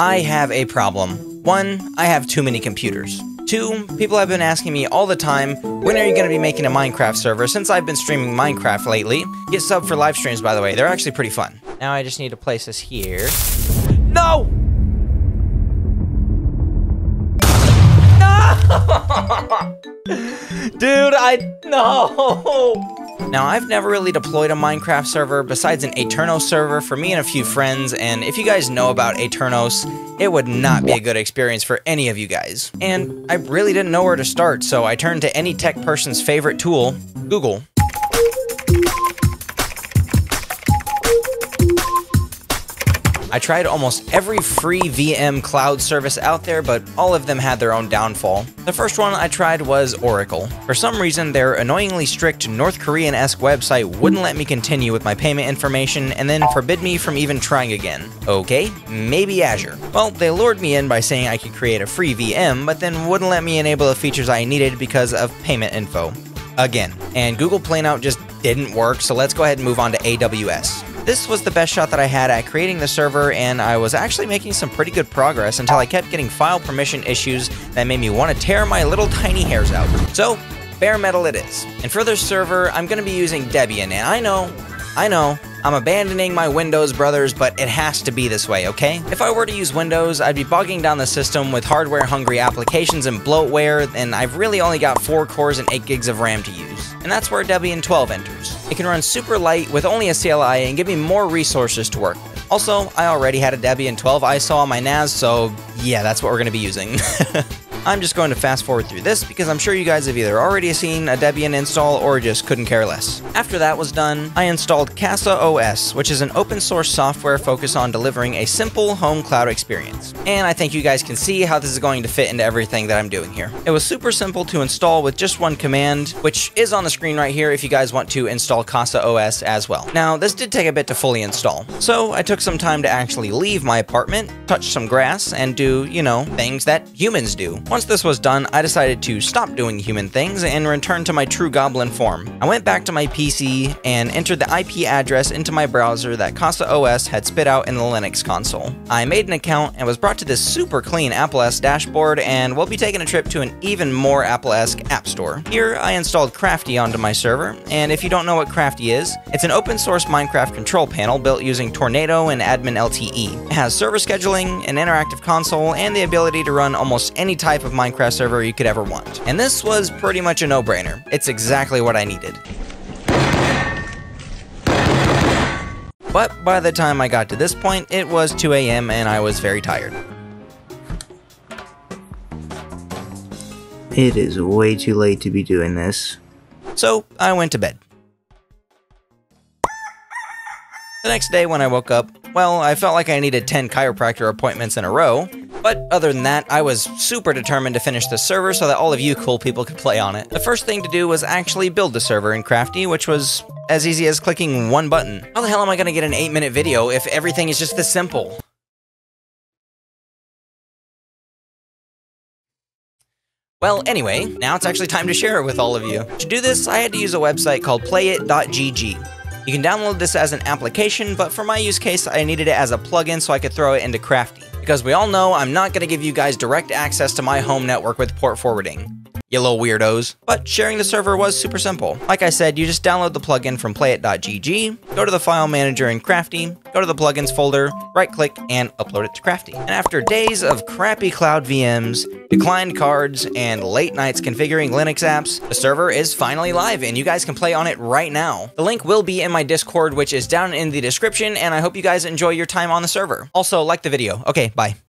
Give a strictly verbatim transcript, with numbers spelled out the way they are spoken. I have a problem. One, I have too many computers. Two, people have been asking me all the time, when are you going to be making a Minecraft server, since I've been streaming Minecraft lately. Get subbed for live streams, by the way. They're actually pretty fun. Now I just need to place this here. No! No! Dude, I... No! Now, I've never really deployed a Minecraft server besides an Aeternos server for me and a few friends, and if you guys know about Aeternos, it would not be a good experience for any of you guys. And I really didn't know where to start, so I turned to any tech person's favorite tool, Google. I tried almost every free V M cloud service out there, but all of them had their own downfall. The first one I tried was Oracle. For some reason, their annoyingly strict North Korean-esque website wouldn't let me continue with my payment information and then forbid me from even trying again. Okay, maybe Azure. Well, they lured me in by saying I could create a free V M, but then wouldn't let me enable the features I needed because of payment info. Again. And Google Cloud just didn't work, so let's go ahead and move on to A W S. This was the best shot that I had at creating the server, and I was actually making some pretty good progress until I kept getting file permission issues that made me want to tear my little tiny hairs out. So, bare metal it is. And for this server, I'm going to be using Debian, and I know, I know, I'm abandoning my Windows brothers, but it has to be this way, okay? If I were to use Windows, I'd be bogging down the system with hardware-hungry applications and bloatware, and I've really only got four cores and eight gigs of RAM to use. And that's where Debian twelve enters. It can run super light with only a C L I and give me more resources to work with. Also, I already had a Debian twelve I S O on my N A S, so yeah, that's what we're gonna be using. I'm just going to fast forward through this because I'm sure you guys have either already seen a Debian install or just couldn't care less. After that was done, I installed CasaOS, which is an open source software focused on delivering a simple home cloud experience. And I think you guys can see how this is going to fit into everything that I'm doing here. It was super simple to install with just one command, which is on the screen right here if you guys want to install CasaOS as well. Now, this did take a bit to fully install, so I took some time to actually leave my apartment, touch some grass, and do, you know, things that humans do. Once this was done, I decided to stop doing human things and return to my true goblin form. I went back to my P C and entered the I P address into my browser that CasaOS had spit out in the Linux console. I made an account and was brought to this super clean Apple-esque dashboard, and we'll be taking a trip to an even more Apple-esque app store. Here, I installed Crafty onto my server, and if you don't know what Crafty is, it's an open source Minecraft control panel built using Tornado and Admin L T E. It has server scheduling, an interactive console, and the ability to run almost any type of Of Minecraft server you could ever want. And this was pretty much a no-brainer. It's exactly what I needed. But by the time I got to this point, it was two A M and I was very tired. It is way too late to be doing this. So I went to bed. The next day when I woke up, well, I felt like I needed ten chiropractor appointments in a row. But other than that, I was super determined to finish the server so that all of you cool people could play on it. The first thing to do was actually build the server in Crafty, which was as easy as clicking one button. How the hell am I gonna get an eight minute video if everything is just this simple? Well, anyway, now it's actually time to share it with all of you. To do this, I had to use a website called playit dot G G. You can download this as an application, but for my use case, I needed it as a plugin so I could throw it into Crafty. Because we all know I'm not going to give you guys direct access to my home network with port forwarding. You little weirdos. But sharing the server was super simple. Like I said, you just download the plugin from playit dot G G, go to the file manager in Crafty, go to the plugins folder, right click, and upload it to Crafty. And after days of crappy cloud V Ms, declined cards, and late nights configuring Linux apps, the server is finally live and you guys can play on it right now. The link will be in my Discord, which is down in the description, and I hope you guys enjoy your time on the server. Also, like the video. Okay, bye.